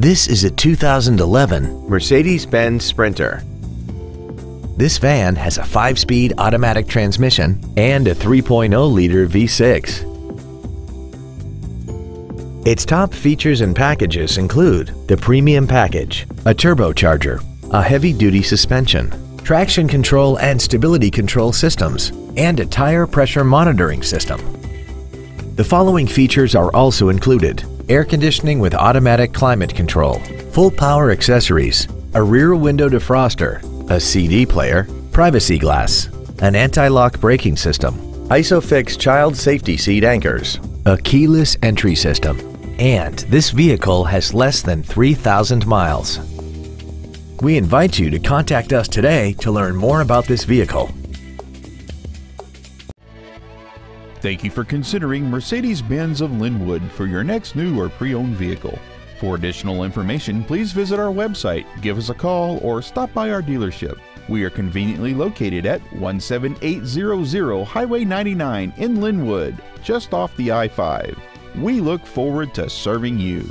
This is a 2011 Mercedes-Benz Sprinter. This van has a 5-speed automatic transmission and a 3.0-liter V6. Its top features and packages include the premium package, a turbocharger, a heavy-duty suspension, traction control and stability control systems, and a tire pressure monitoring system. The following features are also included: air conditioning with automatic climate control, full power accessories, a rear window defroster, a CD player, privacy glass, an anti-lock braking system, ISOFIX child safety seat anchors, a keyless entry system, and this vehicle has less than 3,000 miles. We invite you to contact us today to learn more about this vehicle. Thank you for considering Mercedes-Benz of Lynnwood for your next new or pre-owned vehicle. For additional information, please visit our website, give us a call, or stop by our dealership. We are conveniently located at 17800 Highway 99 in Lynnwood, just off the I-5. We look forward to serving you.